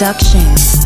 Productions.